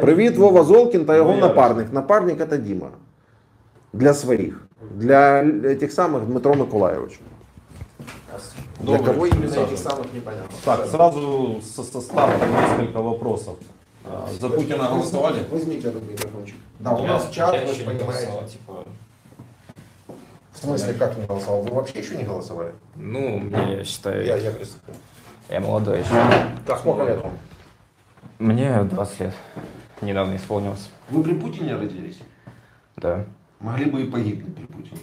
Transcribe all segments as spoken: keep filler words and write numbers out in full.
Привіт, Вова Золкін та його Моя напарник. Раз. Напарник – це Діма. Для своїх. Для тих самих Дмитро Миколаєвич. Для кого именно этих самых, непонятно. Так, сразу со, со старта несколько вопросов. За Путина голосовали? Возьмите этот микрофончик. Да, у нас чат, вы же понимаете. В смысле, как не голосовал? Вы вообще еще не голосовали? Ну, мне, я считаю... Я, я, я молодой еще. Так, сколько лет вам? Мне двадцать лет. Недавно исполнилось. Вы при Путине родились? Да. Могли бы и погибнуть при Путине.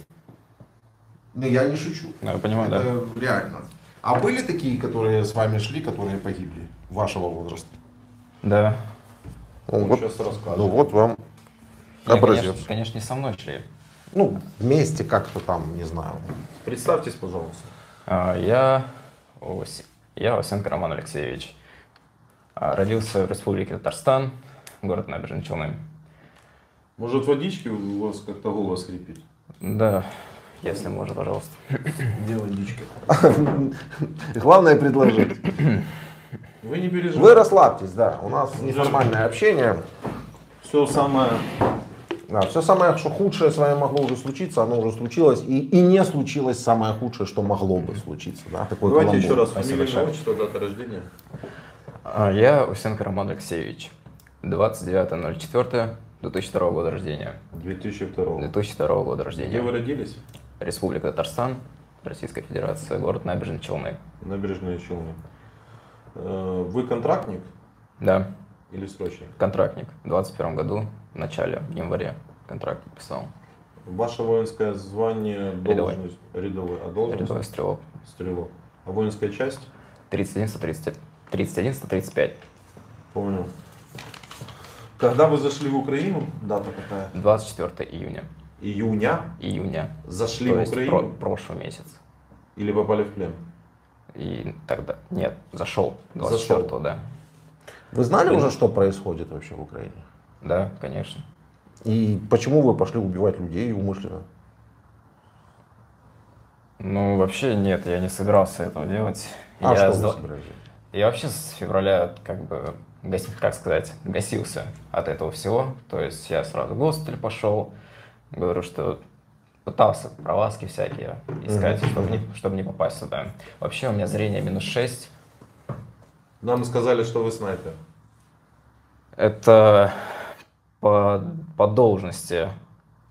Ну, я не шучу. Я понимаю, это да. Реально. А были такие, которые с вами шли, которые погибли? Вашего возраста? Да. Ну, вот, сейчас рассказываю. Ну вот вам образец. Конечно, конечно, не со мной шли. Ну, вместе как-то там, не знаю. Представьтесь, пожалуйста. А, я, Ус... я Усенко Роман Алексеевич. Родился в Республике Татарстан, город Набережные Челны. Может, водички у вас как-то голос скрипит? Да. Если можно, пожалуйста. Делай дички. Главное предложить. Вы не переживайте. Вы расслабьтесь, да. У нас неформальное общение. Все самое... Да, все самое, что худшее с вами могло уже случиться, оно уже случилось. И, и не случилось самое худшее, что могло бы случиться. Да? Такой Давайте каламбур. Еще раз. Фамилия, имя, отчество, дата рождения. Я Усенко Роман Алексеевич. двадцать девятое ноль четвёртое две тысячи второго года рождения. две тысячи второго. две тысячи второго года рождения. Где вы родились? Республика Татарстан, Российская Федерация, город Набережные Челны. Набережные Челны. Вы контрактник? Да. Или срочник? Контрактник. В двадцать первом году, в начале, в январе контракт подписал. Ваше воинское звание, должность? Рядовой. Рядовой, а должность? Рядовой стрелок. Стрелок. А воинская часть? тридцать один сто тридцать пять. Понял. Когда вы зашли в Украину, дата какая? двадцать четвёртого июня. Июня? Июня. Зашли То в Украину? Про прошлый месяц. Или попали в плен? И тогда, нет, зашел двадцать четвёртого, да. Вы знали Блин. уже, что происходит вообще в Украине? Да, конечно. И почему вы пошли убивать людей умышленно? Ну, вообще нет, я не собирался этого делать. А я что сдал... вы собирались? Я вообще с февраля, как бы, как сказать, гасился от этого всего. То есть я сразу в госпиталь пошел. Говорю, что пытался пролазки всякие искать, mm-hmm. чтобы, не, чтобы не попасть сюда. Вообще у меня зрение минус шесть. Нам сказали, что вы снайпер. Это по, по должности.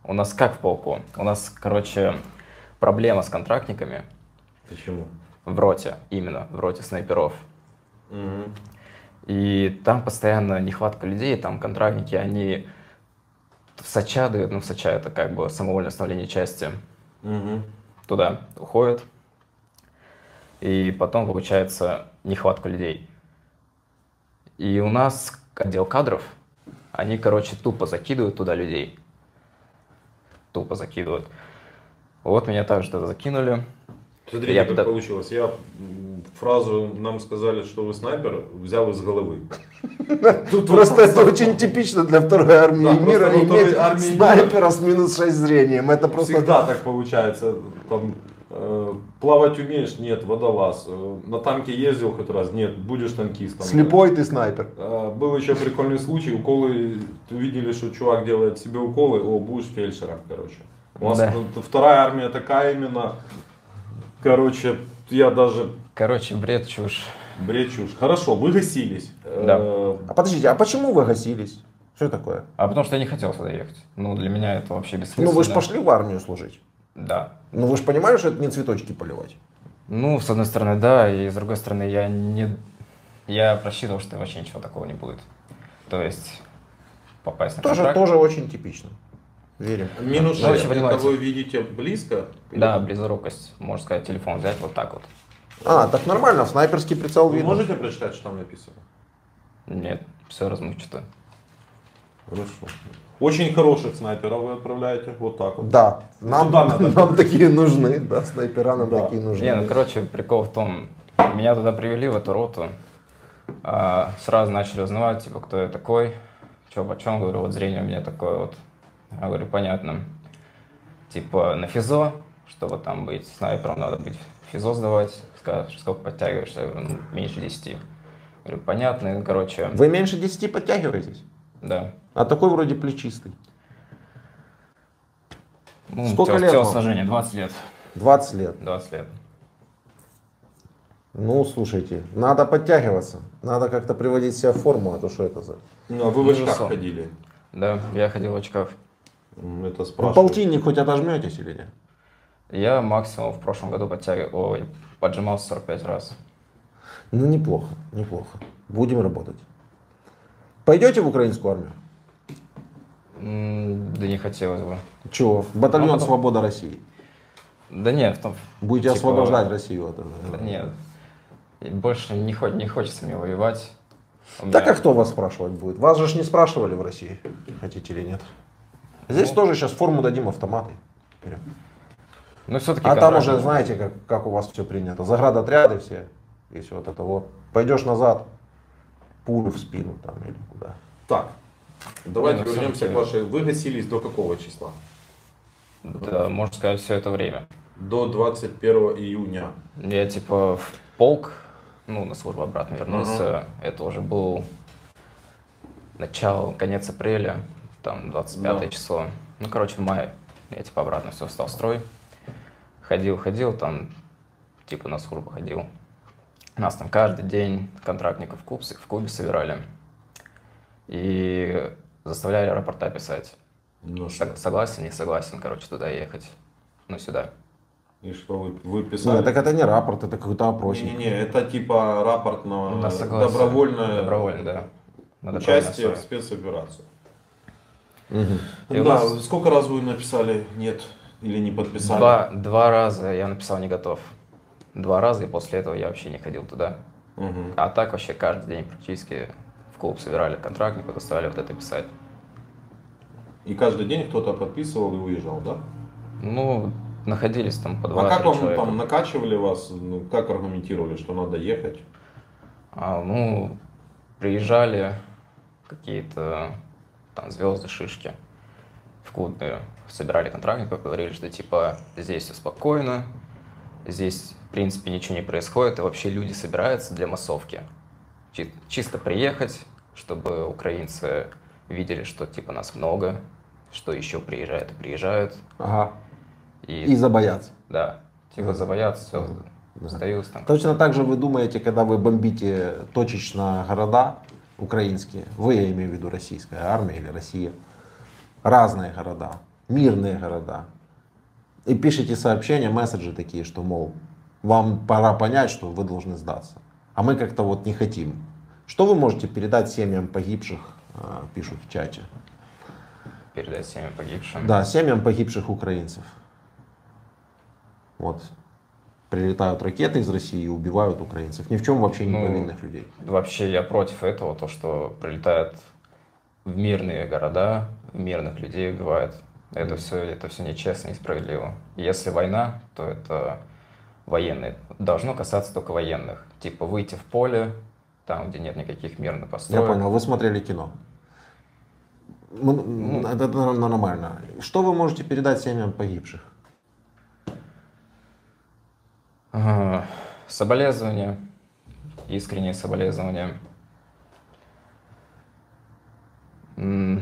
У нас как в полку? У нас, короче, проблема с контрактниками. Почему? В роте, именно в роте снайперов. Mm-hmm. И там постоянно нехватка людей, там контрактники, они... В САЧа дают, ну в САЧа это как бы самовольное оставление части, угу. туда уходят, и потом получается нехватка людей. И у нас отдел кадров, они, короче, тупо закидывают туда людей, тупо закидывают. Вот меня также туда закинули. Смотрите, я как туда... получилось, я фразу «нам сказали, что вы снайпер» взял из головы. Тут просто это очень типично для второй армии да, мира иметь армии снайпера мира. С минус шесть зрением. Это просто всегда так получается. Там, э, плавать умеешь? Нет, водолаз. Э, на танке ездил хоть раз? Нет, будешь танкистом. Слепой да. ты снайпер. Э, был еще прикольный случай. Уколы, увидели, что чувак делает себе уколы, о, будешь фельдшером, короче. У нас да. вторая армия такая именно. Короче, я даже... Короче, бред, чушь. Бред, чушь. Хорошо, вы гасились. Да. Э... А подождите, а почему вы гасились? Что такое? А потому что я не хотел сюда ехать. Ну, для меня это вообще бессмысленно. Ну, вы же пошли в армию служить. Да. Ну, вы же понимаете, что это не цветочки поливать? Ну, с одной стороны, да, и с другой стороны, я не... Я просчитывал, что вообще ничего такого не будет. То есть, попасть на контракт... Тоже, тоже очень типично. Верим. Минус шесть, это вы видите близко? Да, близорукость. Можно сказать, телефон взять вот так вот. А, так нормально, в снайперский прицел видно. Вы можете прочитать, что там написано? Нет, все размывчато. Хорошо. Очень хороших снайперов вы отправляете, вот так вот. Да, нам, нам, нам такие нужны, да, снайпера нам да. такие нужны. Не, ну короче, прикол в том, меня туда привели, в эту роту, а, сразу начали узнавать, типа, кто я такой, что почем, говорю, вот зрение у меня такое вот. Я говорю, понятно, типа на физо, чтобы там быть снайпером, надо быть физо сдавать, скажешь, сколько подтягиваешься, я говорю, ну, меньше десяти. Я говорю, понятно, короче. Вы меньше десяти подтягиваетесь? Да. А такой вроде плечистый. Ну, сколько лет? Телосложение, двадцать лет. двадцать лет? двадцать лет. Ну, слушайте, надо подтягиваться. Надо как-то приводить себя в форму, а то что это за... Ну, а вы в очках ходили? Да, я ходил в очках. Это спрашиваю. Полтинник хоть отожметесь или нет? Я максимум в прошлом году подтягивал, ой, поджимался сорок пять раз. Ну, неплохо, неплохо. Будем работать. Пойдете в украинскую армию? М-м, да не хотелось бы. Чего? Батальон потом... «Свобода России». Да нет, там... Будете типа... освобождать Россию от этого? Да нет. Больше не, хо не хочется мне воевать. Меня... Так а кто вас спрашивать будет? Вас же не спрашивали в России, хотите или нет. Здесь ну... тоже сейчас форму дадим, автоматы. Ну, все-таки а там уже, знаете, как, как у вас все принято. Заградотряды все. Если вот это вот. Пойдешь назад, пулю в спину там или куда. Так, давайте ну, вернемся к вашей... Вы гасились до какого числа? Да, можно сказать, все это время. До двадцать первого июня. Я типа в полк, ну, на службу обратно вернулся. Угу. Это уже был начало, конец апреля, там двадцать пятое число. Ну, короче, в мае я типа обратно все встал в строй. Ходил, ходил, там типа на службу ходил. Нас там каждый день контрактников в клуб, в клубе собирали. И заставляли рапорта писать. Ну, согласен, не согласен, короче, туда ехать. Ну, сюда. И что вы, вы писали? Ну, так это не рапорт, это какой-то опросник. Не-не, это типа рапорт на да, добровольное, добровольное да. на участие добровольное в спецоперацию. Угу. Да, вас... Сколько раз вы написали «нет» или не подписали? Два, два раза я написал «не готов». Два раза, и после этого я вообще не ходил туда. Угу. А так вообще каждый день практически в клуб собирали контрактников, заставляли вот это писать. И каждый день кто-то подписывал и уезжал, да? Ну, находились там по два-три человека. А как вам там накачивали вас, ну, как аргументировали, что надо ехать? А, ну, приезжали какие-то там звезды, шишки в клубе, собирали контрактников, говорили, что типа здесь все спокойно, здесь в принципе ничего не происходит, и вообще люди собираются для массовки. Чисто приехать, чтобы украинцы... видели, что типа нас много, что еще приезжают и приезжают. Ага. И, и забоятся. Да. Типа да. забоятся, все, да. остаюсь там. Точно так же вы думаете, когда вы бомбите точечно города украинские, вы, я имею в виду российская армия или Россия, разные города, мирные города, и пишите сообщения, месседжи такие, что, мол, вам пора понять, что вы должны сдаться, а мы как-то вот не хотим. Что вы можете передать семьям погибших? Пишут в чате. Передать семьям погибшим. Да, семьям погибших украинцев. Вот. Прилетают ракеты из России и убивают украинцев. Ни в чем вообще не ну, повинных людей. Вообще я против этого, то что прилетают в мирные города, в мирных людей убивают. Это все, это все нечестно и несправедливо. Если война, то это военные. Должно касаться только военных. Типа выйти в поле, там, где нет никаких мирных построек. Я понял, вы смотрели кино. Ну, это нормально. Что вы можете передать семьям погибших? Соболезнования. Искренние соболезнования. Ну,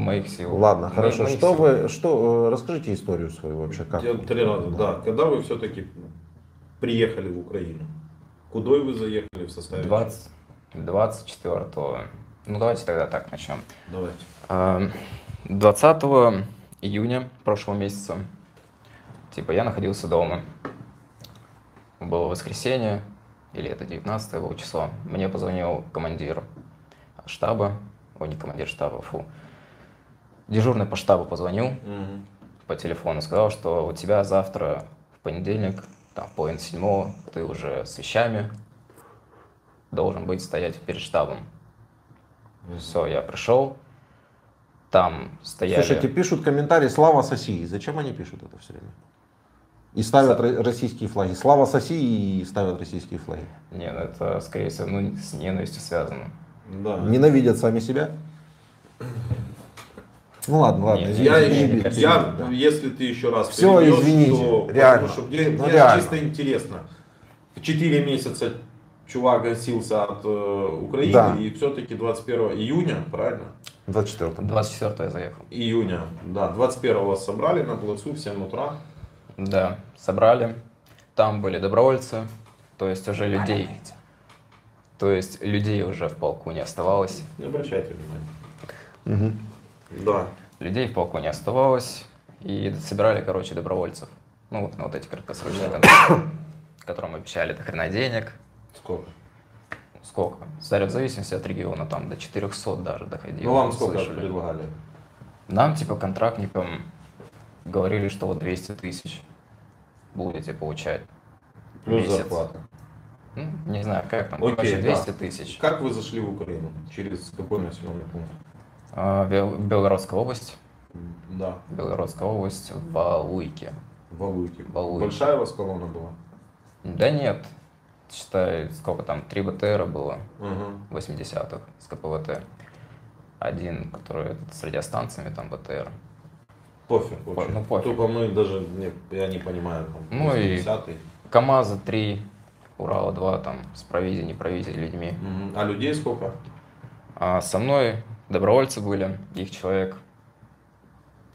моих сил. Ладно, хорошо. Моих что сил. Вы, что, расскажите историю свою вообще. Как? Я три раза, ну, да. Когда вы все-таки... приехали в Украину. Куда вы заехали в составе? двадцать, двадцать четвёртого. Ну давайте тогда так начнем. Давайте. двадцатого июня прошлого месяца. Типа я находился дома. Было воскресенье, или это девятнадцатое было число. Мне позвонил командир штаба. Ой, не командир штаба, фу. Дежурный по штабу позвонил угу. по телефону. Сказал, что у тебя завтра в понедельник там, в половине седьмого ты уже с вещами должен быть стоять перед штабом. Все, я пришел, там стояли... Слушайте, пишут комментарии «Слава Соси». Зачем они пишут это все время? И ставят За... российские флаги. «Слава Соси» и ставят российские флаги. Нет, это, скорее всего, ну, с ненавистью связано. Да. Ненавидят сами себя? Ну ладно, ладно. Нет, я, извините, я, извините, я да. если ты еще раз все, извините, то, реально. Потому, что мне, ну, мне реально. Чисто интересно. Четыре месяца чувак гасился от э, Украины, да. И все-таки двадцать первого июня, правильно? двадцать четвёртого. двадцать четвёртого я заехал. Июня, да, двадцать первого собрали на плацу в семь утра. Да, собрали. Там были добровольцы, то есть уже людей, то есть людей уже в полку не оставалось. Не обращайте внимания. Угу. Да. Людей в полку не оставалось, и собирали, короче, добровольцев. Ну вот на вот эти краткосрочные контракты, которым обещали до хрена денег. Сколько? Сколько? Смотря в зависимости от региона, там до четырёхсот даже доходило. Ну вам сколько слышали? Предлагали? Нам типа контрактникам говорили, что вот двести тысяч будете получать. Плюс месяц. Зарплата. Ну, не знаю, как там. Окей, двести тысяч. Да. Как вы зашли в Украину? Через какой населенный пункт? А, Бел... Белгородская область. Да. Белгородская область, Валуйки. Валуйки. Валуйки. Большая у вас колонна была? Да нет. Считай, сколько там, три БТРа было, угу. восьмидесятых с КПВТ. Один, который с радиостанциями, там БТР. Пофиг, пофиг. Ну, пофиг. Тупо мы даже, не, я не понимаю, там, ну и КамАЗа три, Урала два, там, с провизией, не провизией, людьми. Угу. А людей сколько? А со мной добровольцы были, их человек,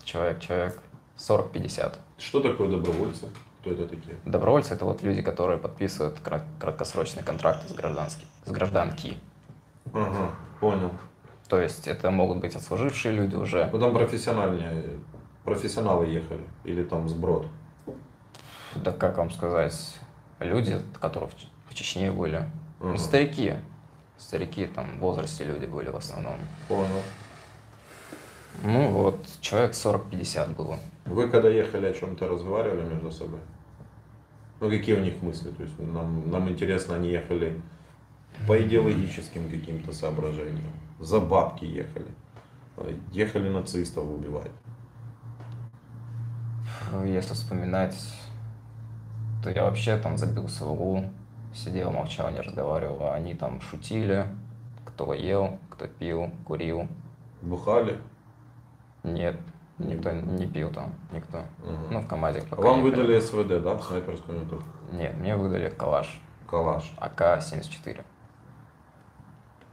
человек, человек, сорок-пятьдесят. Что такое добровольцы? Кто это такие? Добровольцы — это вот люди, которые подписывают краткосрочные контракты с, гражданских, с гражданки. Ага, понял. То есть это могут быть отслужившие люди уже. Ну там профессиональные, профессионалы ехали или там сброд? Да как вам сказать, люди, которые в Чечне были, ага. Ну, старики, старики там в возрасте люди были в основном. Понял. Ну вот, человек сорок-пятьдесят было. Вы когда ехали, о чем-то разговаривали между собой? Ну какие у них мысли? То есть нам, нам интересно, они ехали по идеологическим каким-то соображениям, за бабки ехали, ехали нацистов убивать. Если вспоминать, то я вообще там забился в углу, сидел, молчал, не разговаривал, а они там шутили, кто ел, кто пил, курил. Бухали? Нет. Никто не пил там, никто. Угу. Ну, в КамАЗе. Вам выдали СВД, да, снайперскую винтовку? Нет, мне выдали калаш. Калаш. А К семьдесят четыре.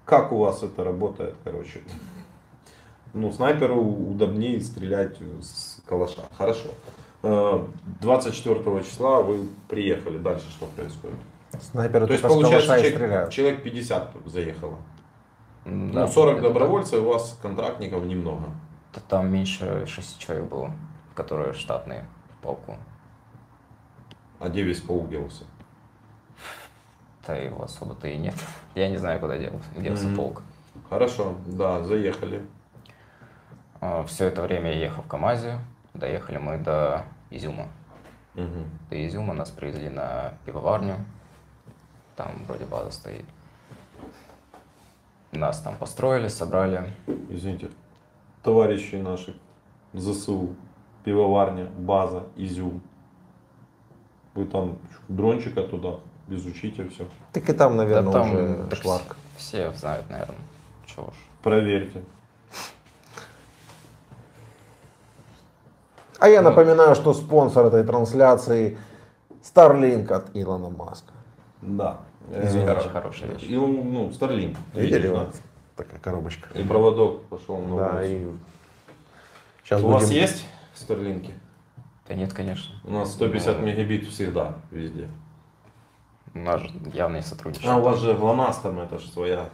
Как у вас это работает, короче? Ну, снайперу удобнее стрелять с калаша. Хорошо. двадцать четвёртого числа вы приехали. Дальше что происходит? Снайперы только с калаша и стреляют. Человек пятьдесят заехало. Да, ну, сорок добровольцев, у вас контрактников немного. Там меньше шести человек было, которые штатные в полку. А где весь полк делся? Да его особо-то и нет. Я не знаю, куда делся, делся mm-hmm. полк. Хорошо, да, заехали. Все это время я ехал в КамАЗе. Доехали мы до Изюма. Mm-hmm. До Изюма нас привезли на пивоварню. Там вроде база стоит. Нас там построили, собрали. Извините. Товарищи наши, ЗСУ, пивоварня, база, Изюм. Вы там дрончика туда, изучите все. Так и там, наверное, да, там уже шлак. Все знают, наверное. Чего уж. Проверьте. А я ну, напоминаю, что спонсор этой трансляции — Starlink от Илона Маска. Да. Извините, хорошая вещь. И, ну, Starlink. Видели его? Такая коробочка. И проводок пошел на да, и... Сейчас У будем... вас есть старлинки? Да нет, конечно. У нас сто пятьдесят но... мегабит всегда, везде. У нас же явное сотрудничество. А у вас же ГЛОНАСС там, это же своя.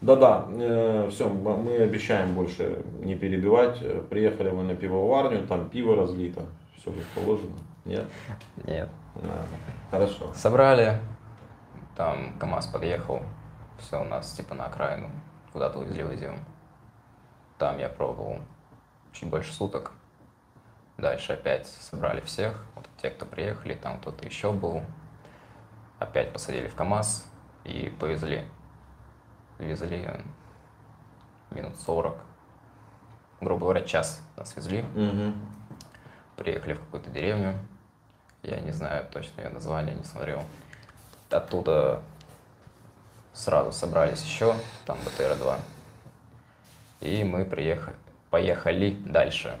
Да-да, э, все, мы обещаем больше не перебивать. Приехали мы на пивоварню, там пиво разлито. Все как положено. Нет? Нет. Да. Хорошо. Собрали, там КамАЗ подъехал. Все у нас типа на окраину, куда-то увезли в Изюм. Там я пробовал чуть больше суток. Дальше опять собрали всех, вот те, кто приехали, там кто-то еще был. Опять посадили в КамАЗ и повезли. Везли минут сорок, грубо говоря, час нас везли. Угу. Приехали в какую-то деревню, я не знаю точно ее название, не смотрел. Оттуда... Сразу собрались еще, там БТР два, и мы приехали, поехали дальше.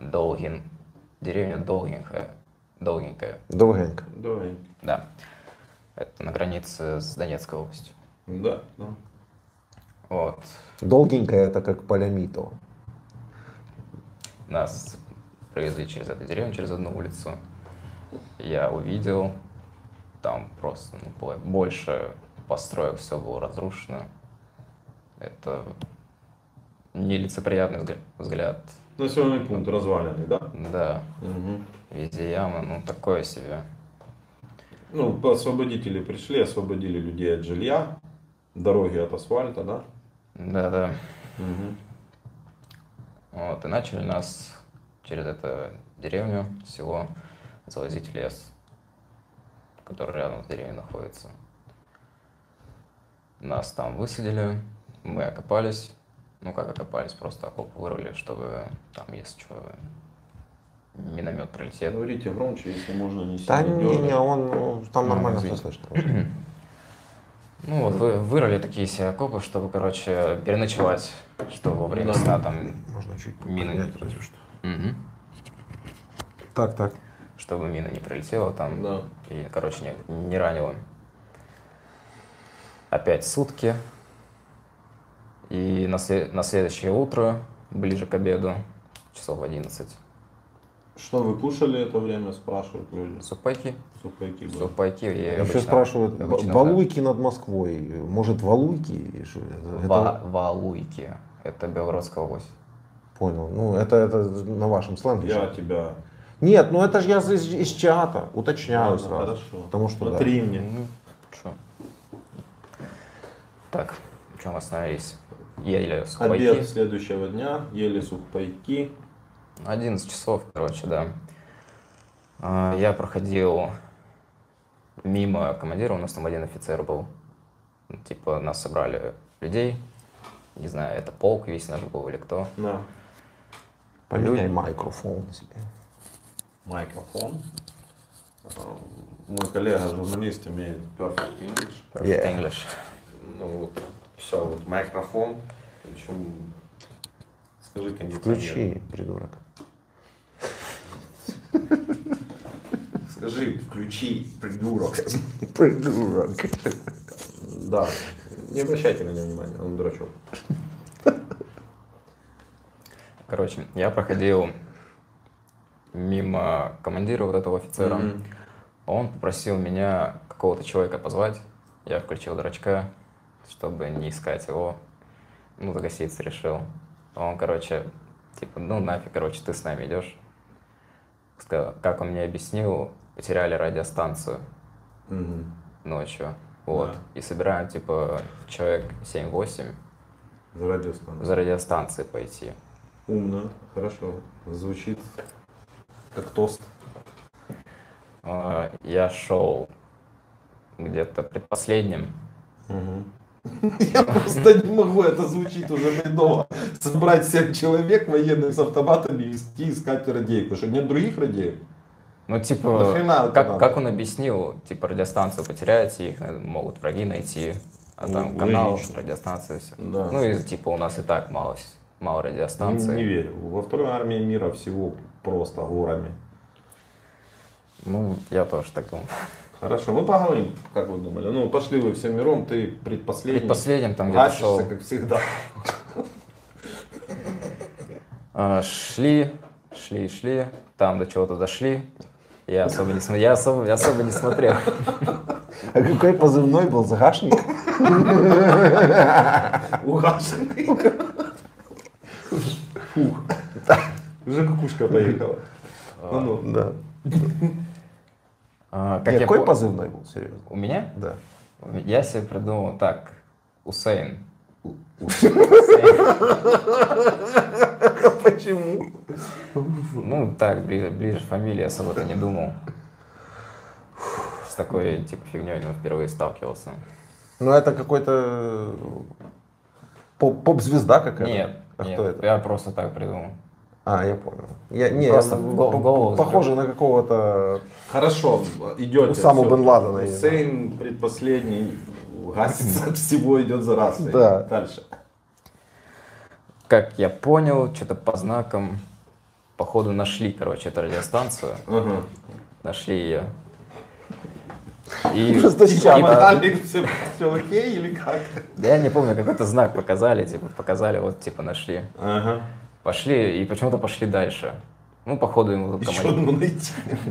Долгин, деревня Долгенькая. Долгенькая. Долгенькая. Да. Это на границе с Донецкой областью. Да, да. Вот. Долгенькая — это как Полямитово. Нас провезли через эту деревню, через одну улицу. Я увидел, там просто ну, было больше построек, все было разрушено. Это нелицеприятный взгля- взгляд. Населенный пункт разваленный, да? Да. Угу. Везде ямы, ну такое себе. Ну, освободители пришли, освободили людей от жилья, дороги от асфальта, да? Да, да. Угу. Вот, и начали нас через эту деревню, село, завозить в лес, который рядом с деревней находится. Нас там высадили, мы окопались. Ну как окопались, просто окоп вырвали, чтобы там, если что, миномет пролетел. Говорите громче, если можно, не сильно. Да не, не, он там нормально все слышно. Ну вот вы вырыли такие себе окопы, чтобы, короче, переночевать, чтобы во время сна там можно чуть мины не пролетела. Угу. Так, так. Чтобы мина не пролетела там, да. И, короче, не, не ранила. Опять сутки. И на, след... на следующее утро, ближе к обеду, часов в одиннадцать. Что вы кушали это время, спрашивают люди? Супайки. Супайки. Да. Супайки. Еще обычно, спрашивают, обычно, валуйки да. над Москвой. Может, валуйки? Ва- это... Валуйки. Это Белгородская область. Понял. Ну, это, это на вашем сленге. Я сейчас. тебя... Нет, ну это же я из, из чата уточняю Ладно, сразу. Хорошо. Потому что, Смотри да. мне. Ну, что? Так, в чем остановились? Ели сухпайки. Обед следующего дня, ели сухпайки. одиннадцать часов, короче, да. Я проходил мимо командира, у нас там один офицер был. Типа нас собрали людей, не знаю, это полк весь наш был или кто. Да. Поменяй микрофон на себе. Микрофон. Мой коллега журналист имеет perfect English. Perfect yeah. English. Ну вот, все, вот микрофон. Причем скажи кондиционер. Включи, придурок. Скажи, включи, придурок. Придурок. Да. Не обращайте на него внимания, он дурачок. Короче, я проходил мимо командира вот этого офицера. Mm-hmm. Он попросил меня какого-то человека позвать. Я включил дурачка, чтобы не искать его. Ну, загаситься решил. Он, короче, типа, ну нафиг, короче, ты с нами идешь. Как он мне объяснил, потеряли радиостанцию mm-hmm. ночью. Вот. Yeah. И собираем, типа, человек семь-восемь за радиостанцией. За радиостанцией пойти. Умно, хорошо. Звучит как тост. Я шел где-то предпоследним. Угу. Я просто не могу, это звучит уже бредово. Собрать всех человек военных с автоматами и идти искать радейку. Что, нет других радеек? Ну, типа, как, как он объяснил, типа, радиостанцию потеряете, их могут враги найти, а там ну, канал, радиостанция, все. Да. Ну, и типа у нас и так мало, мало радиостанций. Не, не верю. Во второй армии мира всего просто горами. Ну, я тоже так думал. Хорошо, мы поговорим, как вы думали. Ну, пошли вы всем миром, ты предпоследний. Предпоследним там где-то шел. Гасишься, как всегда. А, шли, шли, шли, там до чего-то дошли. Я особо не, см... я особо, я особо не смотрел. А какой позывной был? Загашник? Угашенный. Фух. Уже кукушка поехала. А, ну, ну. Да. а, как Нет, я какой по... позывной был, серьезно? У меня? Да. Я себе придумал так. Усейн. У... Усейн. Почему? Ну так, ближе, ближе фамилии особо-то не думал. С такой типа фигней он впервые сталкивался. Ну это какой-то поп-звезда какая-то? Нет, а нет кто это? Я просто так придумал. А, я понял. Я, не, Просто я, голову похоже на какого-то... Хорошо, идете. Усаму бен Ладена. Сейн предпоследний гасится от всего, идет за раз. Да. Дальше. Как я понял, что-то по знакам, походу, нашли, короче, эту радиостанцию. Нашли ее. И все окей или как? Да я не помню, какой-то знак показали, типа показали, вот типа нашли. Пошли и почему-то пошли дальше. Ну, походу, ему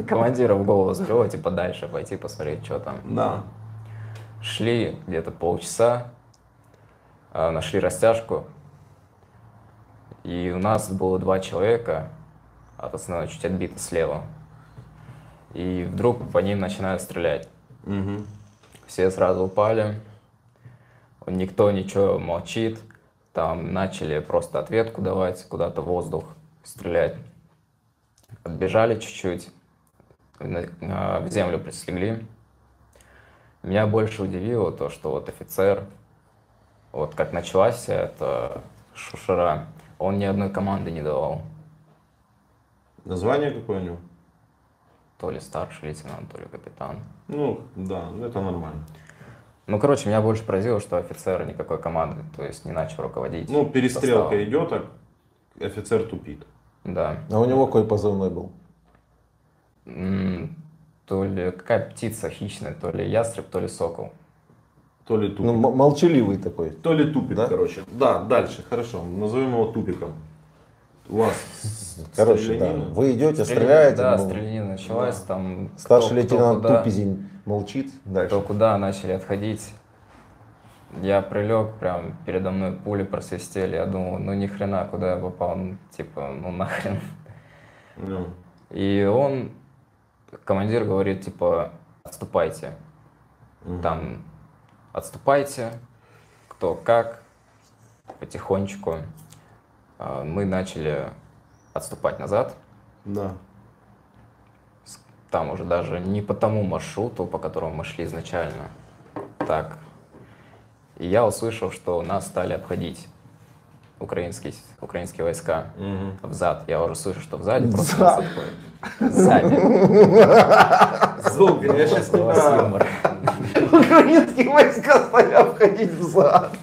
командира в голову взбрело, типа дальше пойти посмотреть, что там. Да. Шли где-то полчаса, нашли растяжку. И у нас было два человека, от основного чуть отбито слева. И вдруг по ним начинают стрелять. Угу. Все сразу упали. Никто ничего молчит. Там начали просто ответку давать, куда-то в воздух стрелять. Отбежали чуть-чуть, в землю прислегли. Меня больше удивило то, что вот офицер, вот как началась вся эта шушера, он ни одной команды не давал. Название какое у него? То ли старший лейтенант, то ли капитан. Ну, да, это нормально. Ну, короче, меня больше поразило, что офицер никакой команды, то есть не начал руководить. Ну, перестрелка составом идет, а офицер тупит. Да. А у него какой позывной был? М-м, то ли какая птица хищная, то ли ястреб, то ли сокол. То ли тупик. Ну, молчаливый такой. То ли тупик, да? Короче. Да, дальше, хорошо, назовем его тупиком. У вас короче, да. Вы идете, стреляете. Да, ну, стрелянина началась, да. Там старший лейтенант Тупизин молчит. Дальше. То куда начали отходить. Я прилег, прям передо мной пули просвистели. Я думал, ну ни хрена, куда я попал, ну, типа, ну нахрен. Mm. И он, командир говорит, типа, отступайте. Mm. Там, отступайте, кто как, потихонечку. Мы начали отступать назад. Да. Там уже даже не по тому маршруту, по которому мы шли изначально. Так. И я услышал, что нас стали обходить украинские, украинские войска. Угу. Взад. Я уже слышу, что взади просто нас обходят. Сзади. Зуб, я сейчас тебя... Украинские войска стали обходить взад.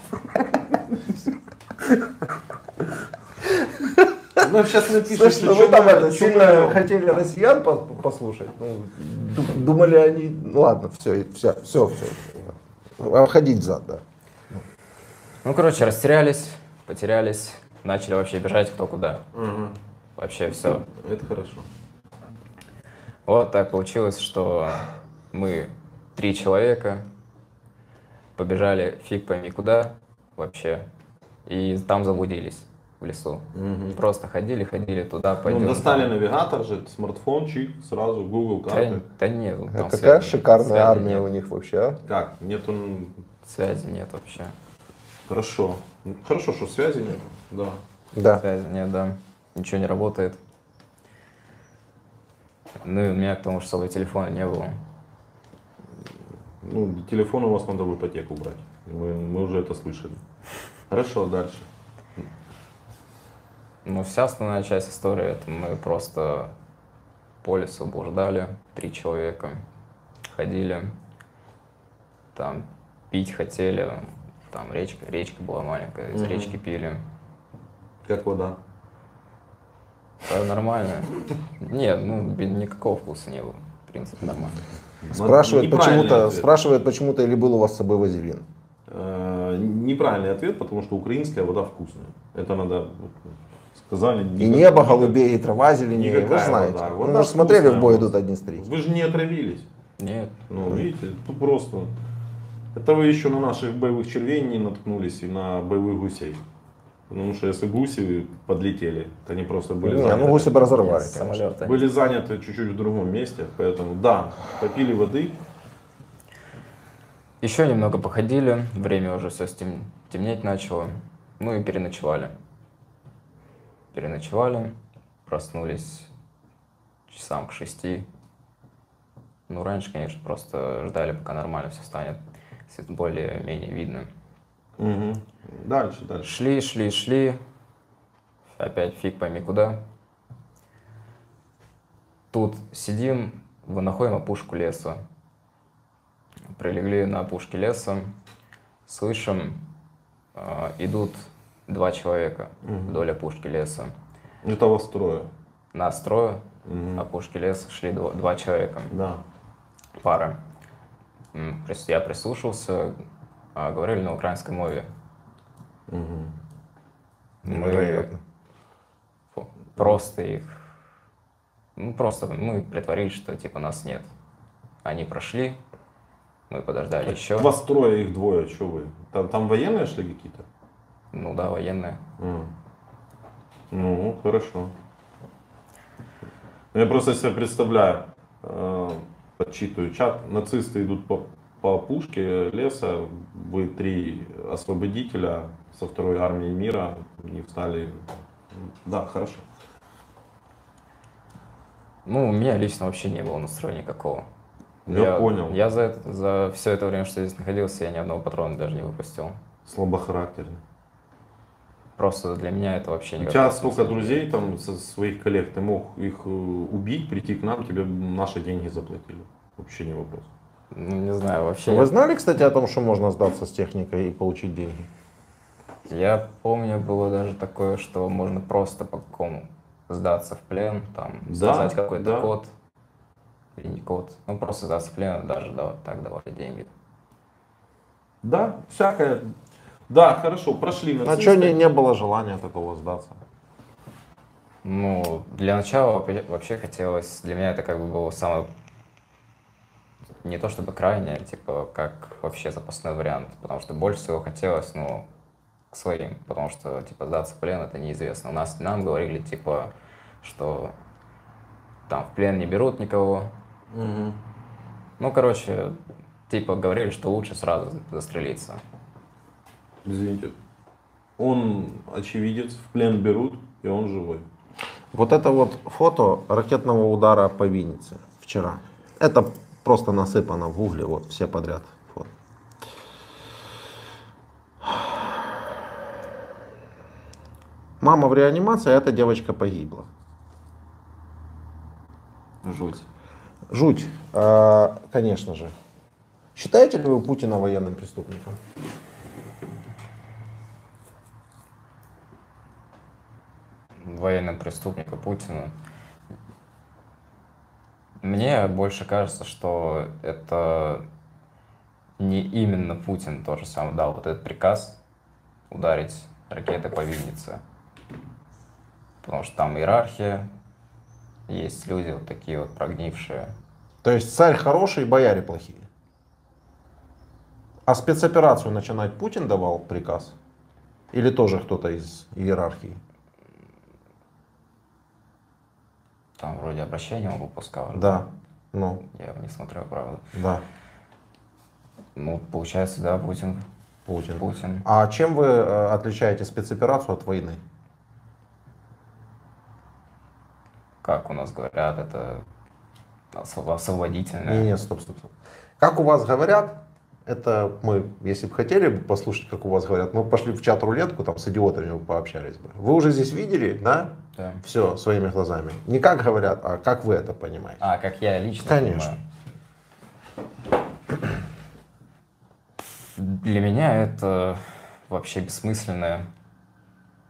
Ну, сейчас напишешь, что вы там это, сильно хотели россиян послушать. Ну, думали они, ну ладно, все, все, все, все. Обходить взад, да. Ну, короче, растерялись, потерялись, начали вообще бежать кто куда. Угу. Вообще все. Это хорошо. Вот так получилось, что мы три человека побежали фиг пойми куда вообще, и там заблудились. В лесу. Угу. Просто ходили, ходили туда, пойдем. Ну, достали там навигатор же, смартфон, чик, сразу Google карты. Да, да нет. Там какая связи, шикарная связи армия нет у них вообще, а? Как? Нету... Связи нет вообще. Хорошо. Хорошо, что связи нет. Да. Да. Связи нет, да. Ничего не работает. Ну и у меня, потому что своего телефона не было. Ну, телефон у вас надо в ипотеку брать. Мы, мы уже это слышали. Хорошо, дальше. Но вся основная часть истории, это мы просто по лесу блуждали, три человека, ходили, там пить хотели, там речка, речка была маленькая, из mm-hmm. речки пили. Как вода? Да, нормально. Нет, ну никакого вкуса не было, в принципе, нормально. Спрашивают почему-то, спрашивают почему-то, или был у вас с собой вазелин? Неправильный ответ, потому что украинская вода вкусная. Это надо... Сказали, и никак... небо голубее, и трава зеленее, вы знаете. Вода. Вода вы же смотрели, в бой идут одни старики. Вы же не отравились. Нет. Ну, видите, тут просто... Это вы еще на наших боевых червей не наткнулись и на боевых гусей. Потому что если гуси подлетели, то они просто были не, заняты... Ну, гуси бы разорвали. Самолет, были заняты чуть-чуть в другом месте, поэтому да, попили воды. Еще немного походили, время уже все стем... темнеть начало, ну и переночевали. Переночевали, проснулись часам к шести. Ну, раньше, конечно, просто ждали, пока нормально все станет, более-менее видно. Угу. Дальше, дальше. Шли, шли, шли. Опять фиг пойми куда. Тут сидим, мы находим опушку леса. Прилегли на опушке леса, слышим, э, идут... Два человека угу. вдоль опушки леса. Это вас трое? Нас трое. Угу. Опушки леса шли два, два человека. Да. Пара. я прислушался, а говорили на украинской мове. Угу. Мы ну, просто их, ну просто мы притворились, что типа нас нет. Они прошли, мы подождали а еще. У вас трое, их двое, что вы? Там, там военные шли какие-то? Ну да, военные. Угу. Ну, хорошо. Я просто себе представляю, подсчитываю чат, нацисты идут по, по пушке леса, вы три освободителя со второй армии мира не встали. Да, хорошо. Ну, у меня лично вообще не было настроения никакого. Я, я понял. Я за, это, за все это время, что здесь находился, я ни одного патрона даже не выпустил. Слабохарактерный. Просто для меня это вообще не. У тебя сколько друзей там со своих коллег, ты мог их убить, прийти к нам, тебе наши деньги заплатили. Вообще не вопрос. Ну, не знаю, вообще. Вы знали, кстати, о том, что можно сдаться с техникой и получить деньги? Я помню, было даже такое, что можно просто по какому сдаться в плен, там, сказать да, какой-то да. код. Или не код. Ну, просто сдаться в плен, даже да, вот так давали деньги. Да, всякое. Да, хорошо, прошли нацисты. А что не, не было желания такого сдаться? Ну, для начала вообще хотелось, для меня это как бы было самое, не то чтобы крайнее, типа, как вообще запасной вариант, потому что больше всего хотелось, ну, к своим, потому что, типа, сдаться в плен это неизвестно. У нас, нам говорили, типа, что там в плен не берут никого. Угу. Ну, короче, типа, говорили, что лучше сразу застрелиться. Извините, он очевидец, в плен берут, и он живой. Вот это вот фото ракетного удара по Виннице вчера. Это просто насыпано в гугле, вот все подряд. Вот. Мама в реанимации, а эта девочка погибла. Жуть. Жуть, конечно же. Считаете ли вы Путина военным преступником? Военным преступником Путина. Мне больше кажется, что это не именно Путин тоже сам дал вот этот приказ ударить ракеты по Виннице. Потому что там иерархия, есть люди вот такие вот прогнившие. То есть царь хороший, бояре плохие. А спецоперацию начинать Путин давал приказ? Или тоже кто-то из иерархии? Там вроде обращение он выпускал. Да. Ну. Я не смотрел, правда. Да. Ну, получается, да, Путин. Путин. Путин. А чем вы отличаете спецоперацию от войны? Как у нас говорят, это освободительное. Нет, стоп, стоп, стоп. Как у вас говорят, это мы, если бы хотели послушать, как у вас говорят, мы пошли в чат-рулетку, там с идиотами пообщались бы. Вы уже здесь видели, да? Да. Все своими глазами. Не как говорят, а как вы это понимаете. А, как я лично конечно. Понимаю. Для меня это вообще бессмысленно.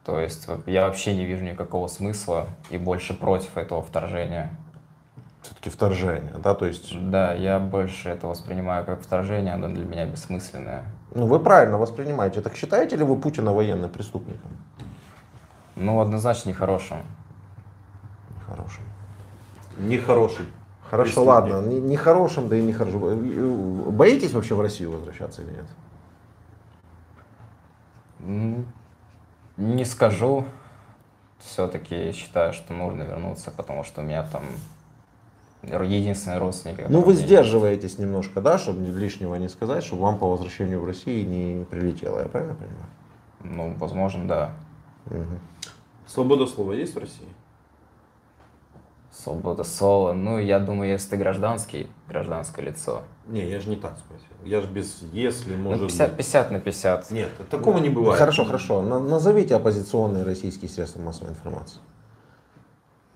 То есть я вообще не вижу никакого смысла и больше против этого вторжения. Все-таки вторжение, да? То есть... Да, я больше это воспринимаю как вторжение, оно для меня бессмысленное. Ну, вы правильно воспринимаете. Так считаете ли вы Путина военным преступником? Ну, однозначно нехорошим. Нехорошим. Нехорошим. Хорошо, ладно. Нехорошим, да и нехорошим. Боитесь вообще в Россию возвращаться или нет? Не скажу. Все-таки считаю, что нужно вернуться, потому что у меня там единственный родственник. Ну, вы сдерживаетесь немножко, да, чтобы лишнего не сказать, чтобы вам по возвращению в Россию не прилетело, я правильно понимаю? Ну, возможно, да. Угу. Свобода слова есть в России? Свобода слова, ну я думаю, если ты гражданский, гражданское лицо. Не, я же не так спросил, я же без если, может ну, пятьдесят на пятьдесят. Нет, такого не бывает. Хорошо, хорошо, назовите оппозиционные российские средства массовой информации.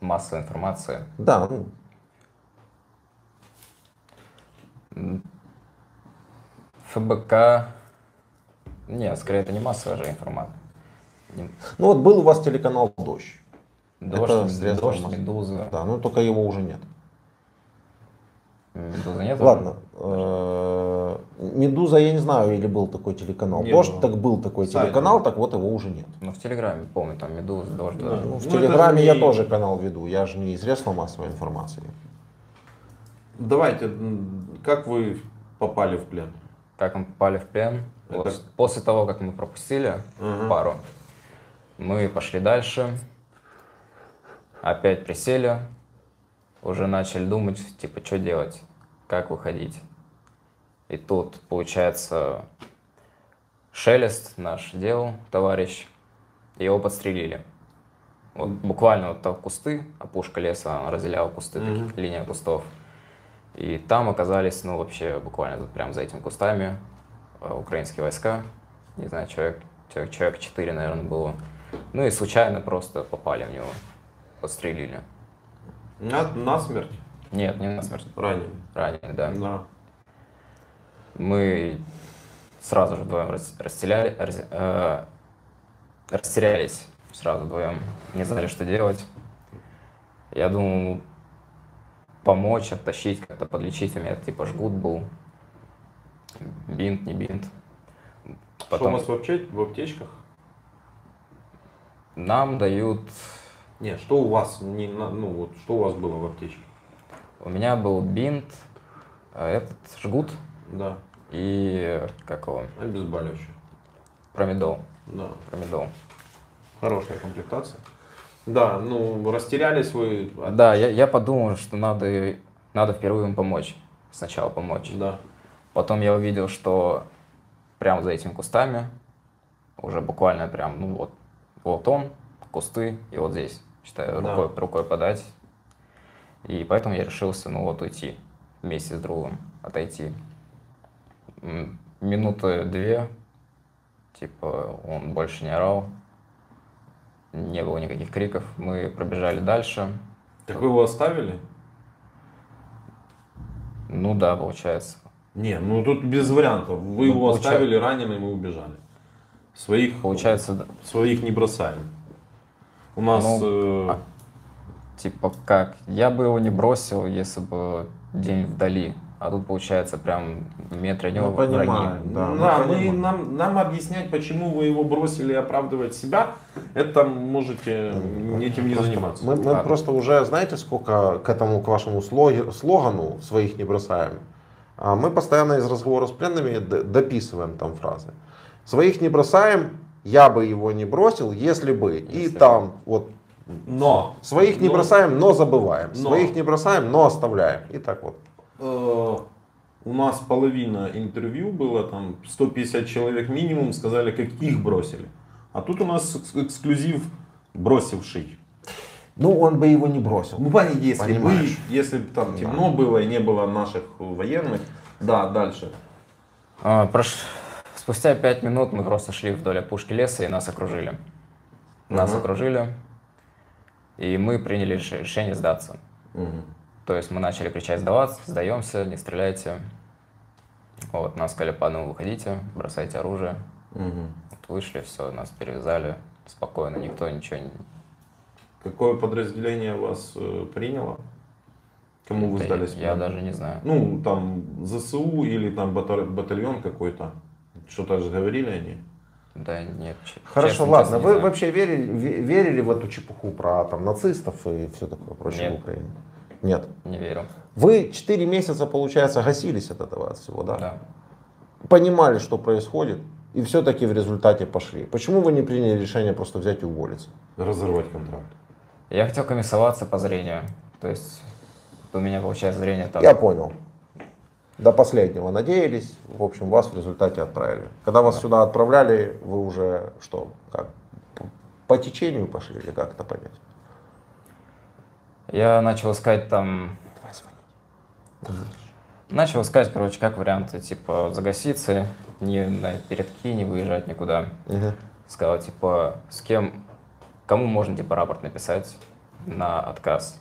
Массовая информация? Да. Ну. ФБК, нет, скорее это не массовая же информация. Ну вот был у вас телеканал «Дождь». Дождь, это Дождь, Медуза. Да, но только его уже нет. Медуза нет? Ладно. Медуза, я не знаю, или был такой телеканал. Не Дождь, было. Так был такой Сайт, телеканал, да. Так вот его уже нет. Ну в Телеграме, помню, там Медуза, Дождь. Да. Ну, в ну, Телеграме не... я тоже канал веду, я же не из средства массовой информации. Давайте, как вы попали в плен? Как мы попали в плен? Это... Вот, после того, как мы пропустили угу. пару, мы пошли дальше, опять присели, уже начали думать, типа, что делать, как выходить. И тут, получается, Шелест наш делал, товарищ, его подстрелили. Вот буквально вот там кусты, опушка леса разделяла кусты, mm-hmm. такие, линия кустов. И там оказались, ну, вообще, буквально тут прям за этими кустами украинские войска. Не знаю, человек, человек, человек четыре, наверное, было. Ну и случайно просто попали в него, подстрелили. На, на смерть? Нет, не на смерть. Ранее? Ранее, да. да. Мы сразу же вдвоем растеряли, рас, э, растерялись, сразу вдвоем, не знали, что делать. Я думал помочь, оттащить, как-то подлечить, у меня типа жгут был, бинт, не бинт. Потом... Что у нас в, аптеч... в аптечках? Нам дают... Нет, что у вас, не, ну вот, что у вас было в аптечке? У меня был бинт, этот жгут. Да. И как его? Обезболивающий. Промедол. Да. Промедол. Хорошая комплектация. Да, ну растерялись вы. Да, я, я подумал, что надо, надо впервые им помочь. Сначала помочь. Да. Потом я увидел, что прямо за этими кустами, уже буквально прям, ну вот, вот он, кусты, и вот здесь, считаю, рукой, да. рукой подать. И поэтому я решился, ну вот, уйти вместе с другом, отойти. Минуты две, типа, он больше не орал, не было никаких криков, мы пробежали дальше. Так вы его оставили? Ну да, получается. Не, ну тут без вариантов, вы ну, его получ... оставили раненым и убежали. Своих, получается, да. своих не бросали. У нас... Ну, э... а, типа как, я бы его не бросил, если бы день вдали. А тут получается прям метр него мы враги. Понимаем, да, да, мы, мы, нам, нам объяснять, почему вы его бросили, и оправдывать себя, это можете мы, этим не просто, заниматься. Мы, мы просто уже, знаете, сколько к этому, к вашему слогану «своих не бросаем», мы постоянно из разговора с пленными дописываем там фразы. «Своих не бросаем, я бы его не бросил, если бы». И если там бы. Вот. Но. «Своих но. Не бросаем, но забываем». Но. «Своих не бросаем, но оставляем». И так вот. У нас половина интервью было, там сто пятьдесят человек минимум сказали, как их бросили. А тут у нас эксклюзив бросивший. Ну, он бы его не бросил. Ну, если бы, если бы там темно да. было и не было наших военных. Да, дальше. А, прош... Спустя пять минут мы просто шли вдоль опушки леса и нас окружили. Нас угу. окружили. И мы приняли решение сдаться. Угу. То есть мы начали кричать «сдаваться», «сдаемся», «не стреляйте». Вот, нас сказали по одному «выходите», «бросайте оружие». Угу. Вот вышли, все, нас перевязали спокойно, никто ничего не... Какое подразделение вас э, приняло? Кому это вы сдались? Я, я даже не знаю. Ну, там ЗСУ или там батальон какой-то? Что-то же говорили они? Да нет. Хорошо, честно, ладно. Честно, вы знаю. Вообще верили, верили в эту чепуху про там, нацистов и все такое прочее в Украине? Нет. Не верю. Вы четыре месяца, получается, гасились от этого от всего, да? Да. Понимали, что происходит, и все-таки в результате пошли. Почему вы не приняли решение просто взять и уволиться? Разорвать контракт. Я хотел комиссоваться по зрению. То есть у меня, получается, зрение там... Я понял. До последнего надеялись. В общем, вас в результате отправили. Когда вас да. сюда отправляли, вы уже что, как? По течению пошли или как это понять? Я начал искать там, начал искать, короче, как варианты, типа, загаситься, не на передки, не выезжать никуда. Uh-huh. Сказал, типа, с кем, кому можно, типа, рапорт написать на отказ.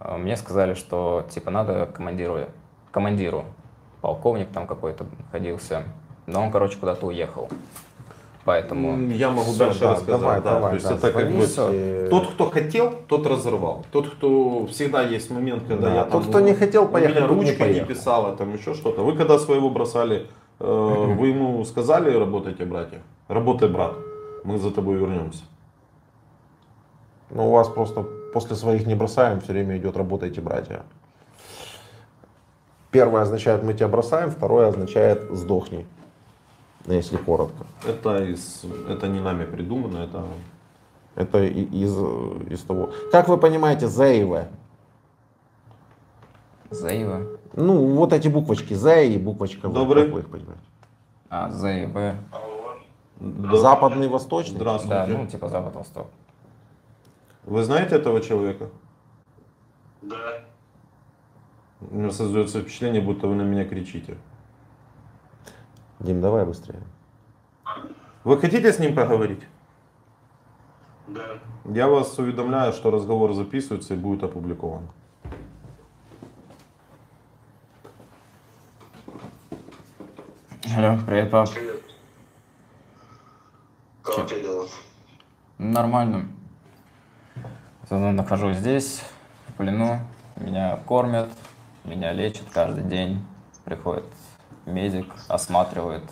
Мне сказали, что, типа, надо командиру, командиру, полковник там какой-то находился, но он, короче, куда-то уехал. Поэтому я могу все, дальше да, рассказать. Давай, да, давай, то есть да, это как бы и... тот, кто хотел, тот разорвал. Тот, кто всегда есть момент, когда да, я тот, там, кто не хотел, поехал, у меня ручка не, не писала, там еще что-то. Вы когда своего бросали, э, вы ему сказали: работайте, братья, работай, брат, мы за тобой вернемся. Ну у вас просто после своих не бросаем все время идет работайте, братья. Первое означает мы тебя бросаем, второе означает сдохни. Если коротко. Это, из, это не нами придумано, это... Это из, из того... Как вы понимаете Заева? Заева? Ну, вот эти буквочки. Заев и буквочка. Добрый. Вы их понимаете? А, Заева. Западный, восточный? Здравствуйте. Да, ну, типа запад-восток. Вы знаете этого человека? Да. У меня создается впечатление, будто вы на меня кричите. Дим, давай быстрее. Вы хотите с ним поговорить? Да. Я вас уведомляю, что разговор записывается и будет опубликован. Алло, привет, пап. Привет. Как ты делаешь? Нормально. Я нахожусь здесь, в плену. Меня кормят, меня лечат каждый день. Приходит медик, осматривает,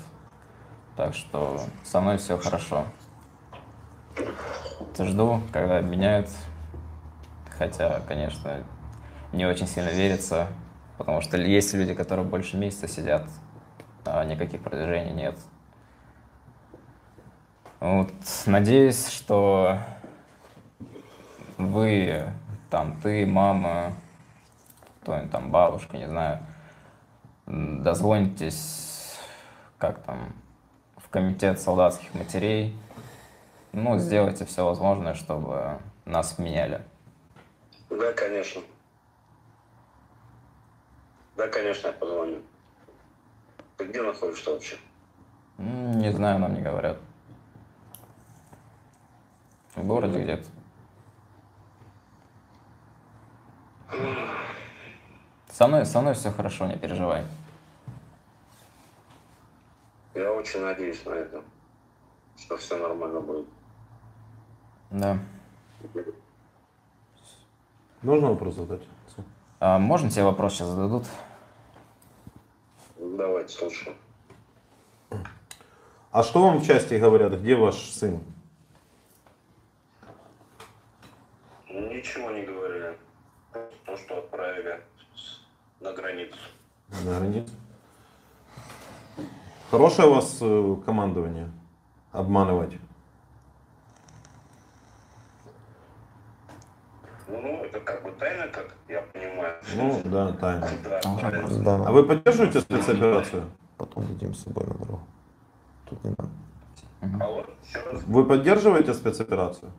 так что со мной все хорошо. Жду, когда обменяют, хотя, конечно, не очень сильно верится, потому что есть люди, которые больше месяца сидят, а никаких продвижений нет. Вот, надеюсь, что вы, там, ты, мама, кто-нибудь там, бабушка, не знаю, дозвонитесь, как там, в комитет солдатских матерей, ну, сделайте все возможное, чтобы нас меняли. Да, конечно. Да, конечно, я позвоню. Ты где находишься вообще? Не знаю, нам не говорят. В городе где-то. Со мной, со мной все хорошо, не переживай. Я очень надеюсь на это, что все нормально будет. Да. Можно вопрос задать? А, можно тебе вопрос сейчас зададут? Давайте, слушаю. А что вам в части говорят? Где ваш сын? Ничего не говорили. То, что отправили на границу. На границу. Хорошее у вас командование? Обманывать? Ну, это как бы тайна, как я понимаю. Ну, да, тайна. Да, а, да. А вы поддерживаете спецоперацию? Потом идем с собой на дорогу. Тут не надо. А вот, вы поддерживаете спецоперацию?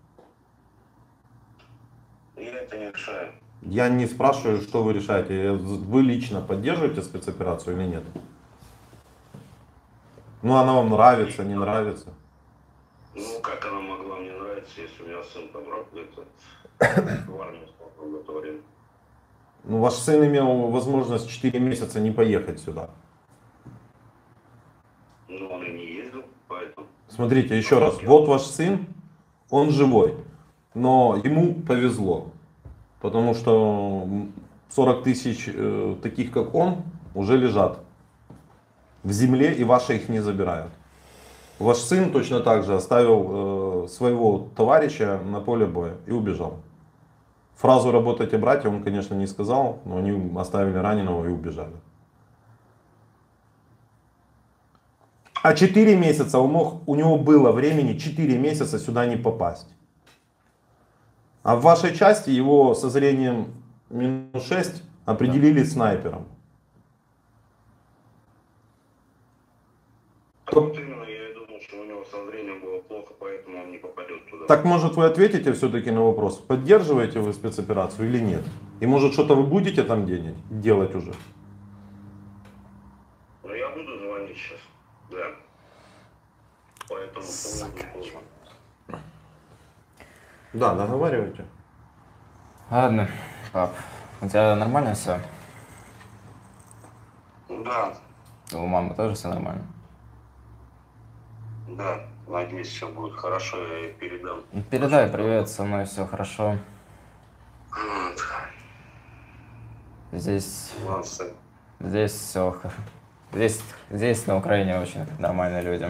Я это не решаю. Я не спрашиваю, что вы решаете. Вы лично поддерживаете спецоперацию или нет? Ну, она вам нравится, не нравится? Ну, как она могла мне нравиться, если у меня сын помрак где-то в армии в это время? Ну, ваш сын имел возможность четыре месяца не поехать сюда. Ну, он и не ездил, поэтому... Смотрите, еще раз. Вот ваш сын, он живой, но ему повезло. Потому что сорок тысяч э, таких, как он, уже лежат в земле, и ваши их не забирают. Ваш сын точно так же оставил э, своего товарища на поле боя и убежал. Фразу «работайте, братья» он, конечно, не сказал, но они оставили раненого и убежали. А четыре месяца он мог, у него было времени четыре месяца сюда не попасть. А в вашей части его со зрением минус шесть определили снайпером. Вот именно, я думал, что у него со зрением было плохо, поэтому он не попадет туда. Так может вы ответите все-таки на вопрос, поддерживаете вы спецоперацию или нет? И может что-то вы будете там делать уже? Ну я буду звонить сейчас, да. Поэтому... Да, договаривайте. Ладно, пап, у тебя нормально все? Да. У мамы тоже все нормально? Да, надеюсь, все будет хорошо, я ей передам. Передай привет, со мной все хорошо. Вот. Здесь, здесь все, здесь, здесь на Украине очень нормальные люди.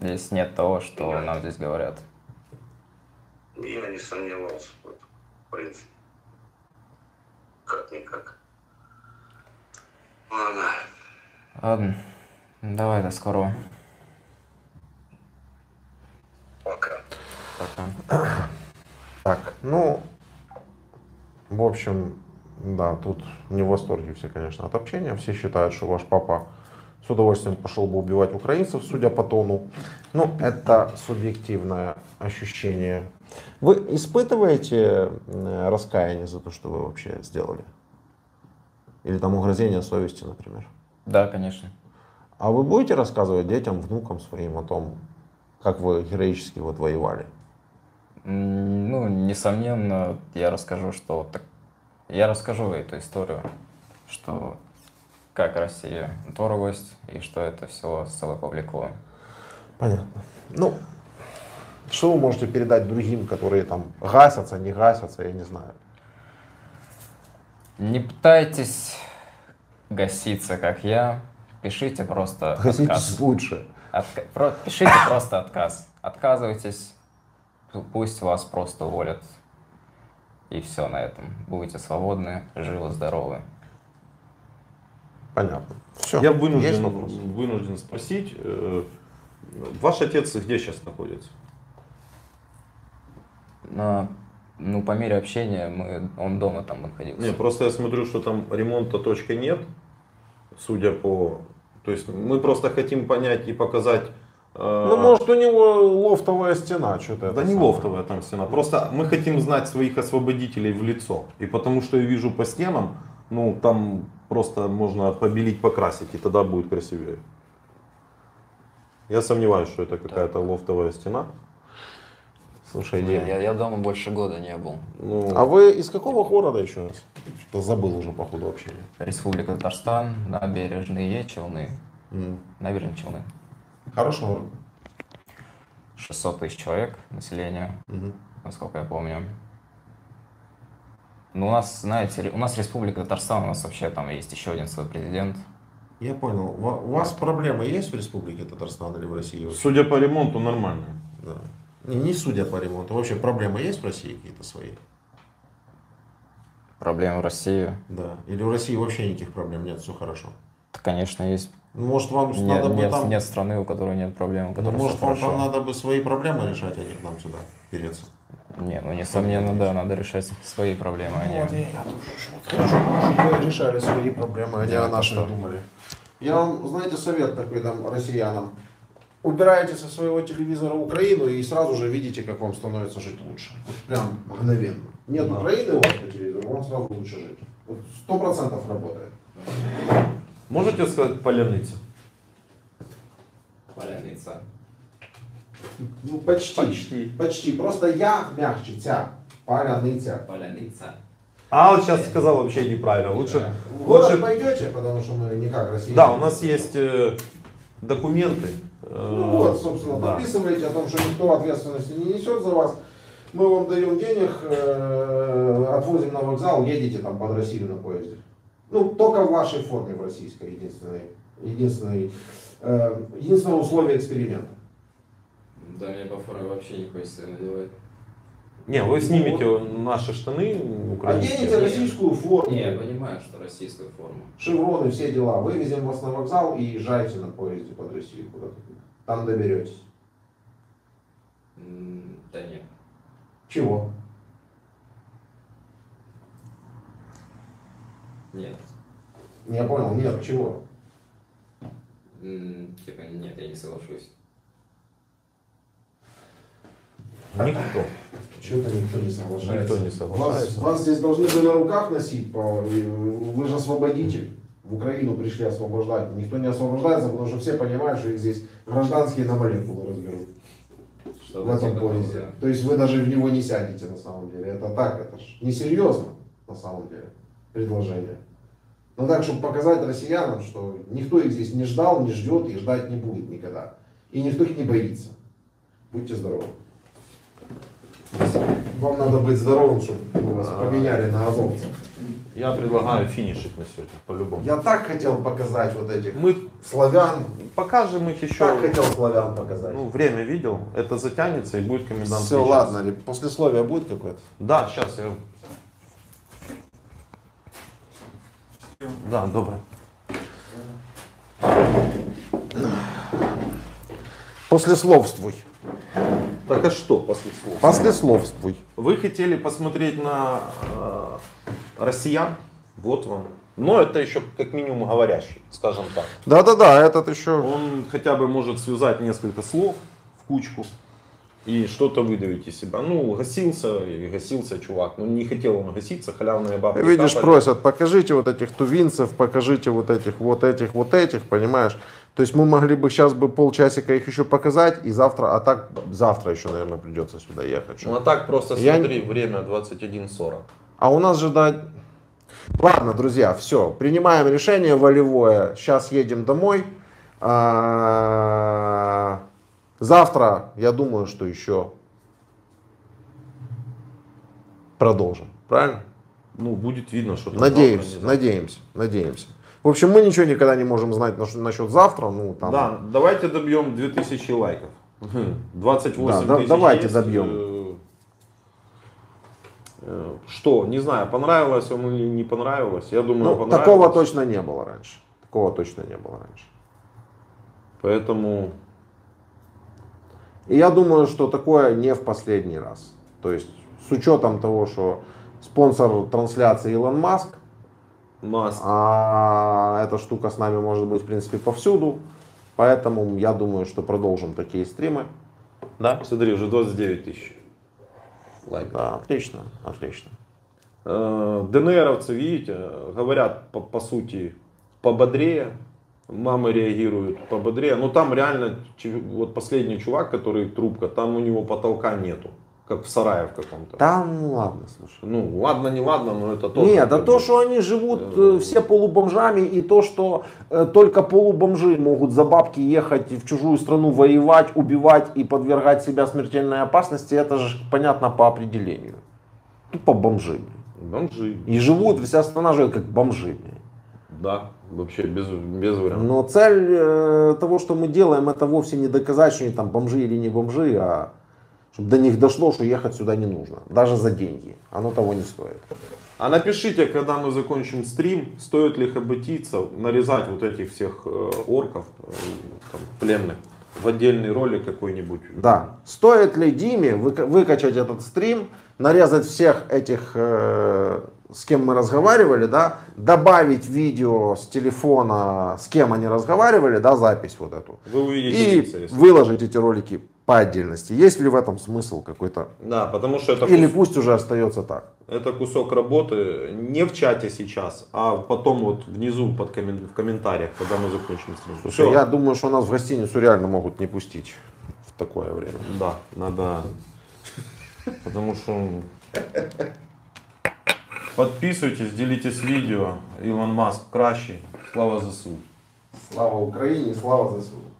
Здесь нет того, что я... нам здесь говорят. Я не сомневался, вот, в принципе, как-никак. Ладно. Ладно, давай до скорого. Пока. Пока. Так, ну... В общем, да, тут не в восторге все, конечно, от общения. Все считают, что ваш папа с удовольствием пошел бы убивать украинцев, судя по тону. Ну, это субъективное ощущение. Вы испытываете раскаяние за то, что вы вообще сделали? Или там угрызение совести, например? Да, конечно. А вы будете рассказывать детям, внукам своим о том, как вы героически вот воевали? Ну, несомненно, я расскажу, что так... я расскажу эту историю, что как Россия дороговость и что это все с собой повлекло. Понятно. Ну, что вы можете передать другим, которые там гасятся, не гасятся, я не знаю. Не пытайтесь гаситься, как я. Пишите просто Гаситесь отказ. лучше. Отка... Про... Пишите просто отказ. Отказывайтесь. Пусть вас просто уволят, и все на этом. Будете свободны, живы, здоровы. Понятно. Все. Я вынужден, вынужден спросить, э, ваш отец где сейчас находится? На, ну, по мере общения мы, он дома там находился. Не, просто я смотрю, что там ремонта точка нет, судя по... То есть мы просто хотим понять и показать... Ну, может, у него лофтовая стена, что-то. Да не самое. лофтовая там стена. Просто мы хотим знать своих освободителей в лицо. И потому что я вижу по стенам, ну, там просто можно побелить, покрасить, и тогда будет красивее. Я сомневаюсь, что это какая-то лофтовая стена. Слушай, не, я, я дома больше года не был. Ну... А вы из какого города еще? Что забыл уже по ходу общения. Республика Татарстан, Набережные Челны. Mm. Набережные Челны. Хороший город. шестьсот тысяч человек населения, угу. насколько я помню. Ну, у нас, знаете, у нас Республика Татарстан, у нас вообще там есть еще один свой президент. Я понял. У вас проблемы есть в Республике Татарстан или в России? Судя по ремонту, нормально. Да. Не, не судя по ремонту. Вообще проблемы есть в России какие-то свои? Проблемы в России? Да. Или в России вообще никаких проблем нет, все хорошо? Да, конечно, есть. Может, вам нет, надо бы нет, там... нет страны, у которой нет проблем. Ну, может, вам там надо бы свои проблемы решать, а не к нам сюда переться? Не, ну несомненно, да, надо решать свои проблемы. Ну, а вот не... я тоже решали свои проблемы, а не о наших думали. Я вам, знаете, совет такой там россиянам. Убирайте со своего телевизора Украину и сразу же видите, как вам становится жить лучше. Вот прям мгновенно. Нет да. Украины у вас по телевизору, вам сразу лучше жить. Вот сто процентов работает. Можете сказать поляныца? Поляныца. Ну, почти. Почти. Почти. Просто я мягче, тя. Поляныца. Поляныца. А он сейчас поляныца. сказал вообще неправильно. Лучше... Да. Лучше... Вы пойдете, потому что мы не как россияне. Да, у нас есть э, документы. Ну вот, собственно, да. Подписывайте о том, что никто ответственности не несет за вас. Мы вам даем денег, э, отвозим на вокзал, едете там под Россию на поезде. Ну, только в вашей форме, в российской, единственной, единственной, э, единственное условие эксперимента. Да, мне по форме вообще не хочется надевать. Не, вы снимете вот. наши штаны, украинские. Оденете российскую форму. Не, я понимаю, что российская форма. Шевроны, все дела. Вывезем вас на вокзал и езжайте на поезде под Россию куда-то. Там доберетесь. Да нет. Чего? Нет. Я понял, нет, чего? М-м, типа, нет, я не соглашусь. Никто. Чего-то никто не соглашается. Никто не соглашается. Вас, вас здесь должны были на руках носить, вы же освободитель. В Украину пришли освобождать. Никто не освобождается, потому что все понимают, что их здесь гражданские на молекулы разберут. Что в этом поезде. То есть вы даже в него не сядете на самом деле. Это так, это ж несерьезно на самом деле. Предложение. Но так, чтобы показать россиянам, что никто их здесь не ждал, не ждет и ждать не будет никогда. и никто их не боится. Будьте здоровы. Вам надо быть здоровым, чтобы вас поменяли на азовцев. Я предлагаю финишить на сегодня, по-любому. Я так хотел показать вот этих мы... славян. Покажем их еще. Так хотел славян показать. Ну, время видел, это затянется и будет комендант. Все, ладно, послесловие будет какое-то? Да, сейчас я... Да, доброе. Послесловствуй. Так а что послесловствуй? Послесловствуй. Вы хотели посмотреть на э, россиян? Вот вам. Но это еще как минимум говорящий, скажем так. Да-да-да, этот еще... Он хотя бы может связать несколько слов в кучку и что-то выдавить из себя. Ну, гасился, гасился чувак. Ну, не хотел он гаситься, халявная баба. Видишь, капали. Просят, покажите вот этих тувинцев, покажите вот этих, вот этих, вот этих, понимаешь? То есть мы могли бы сейчас бы полчасика их еще показать, и завтра, а так завтра еще, наверное, придется сюда ехать. Ну а так просто смотри, я... время двадцать один сорок. А у нас же до... Ладно, друзья, все, принимаем решение волевое, сейчас едем домой. А... Завтра, я думаю, что еще продолжим, правильно? Ну, будет видно, что... Надеемся, надеемся, надеемся. В общем, мы ничего никогда не можем знать насчет завтра. Ну, там... Да, давайте добьем две тысячи лайков. двадцать восемь да, тысяч. Давайте есть. Добьем. Что, не знаю, понравилось вам или не понравилось. Я думаю, ну, понравилось. Такого точно не было раньше. Такого точно не было раньше. Поэтому... И я думаю, что такое не в последний раз. То есть, с учетом того, что спонсор трансляции Elon Musk, Маск. А эта штука с нами может быть, в принципе, повсюду. Поэтому я думаю, что продолжим такие стримы. Да? Смотри, уже двадцать девять тысяч. Лайков. Да, отлично, отлично. ДНРовцы, видите, говорят, по, по сути, пободрее. Мамы реагируют пободрее. Но там реально, вот последний чувак, который трубка, там у него потолка нету. Как в сарае в каком-то. Там ладно, слушай. Ну ладно, не ладно, но это тоже. Нет, да то, что они живут э, все полубомжами, и то, что э, только полубомжи могут за бабки ехать в чужую страну воевать, убивать и подвергать себя смертельной опасности, это же понятно по определению. Тупо бомжи. Бомжи. И живут, вся страна живет как бомжи. Да, вообще без, без вариантов. Но цель э, того, что мы делаем, это вовсе не доказать, что они там бомжи или не бомжи, а... Чтобы до них дошло, что ехать сюда не нужно. Даже за деньги. Оно того не стоит. А напишите, когда мы закончим стрим, стоит ли хоботиться, нарезать вот этих всех орков, там, пленных, в отдельный ролик какой-нибудь. Да. Стоит ли Диме выкачать этот стрим, нарезать всех этих, с кем мы разговаривали, да, добавить видео с телефона, с кем они разговаривали, да, запись вот эту. Вы увидите и лица, выложить эти ролики по отдельности. Есть ли в этом смысл какой-то? Да, потому что это... Или кус... пусть уже остается так. Это кусок работы не в чате сейчас, а потом вот внизу под коммен... в комментариях, когда мы закончим стрим. Слушай, все. Я думаю, что нас в гостиницу реально могут не пустить в такое время. Да, надо... Потому что... Подписывайтесь, делитесь видео. Илон Маск кращий. Слава ЗСУ. Слава Украине, слава ЗСУ.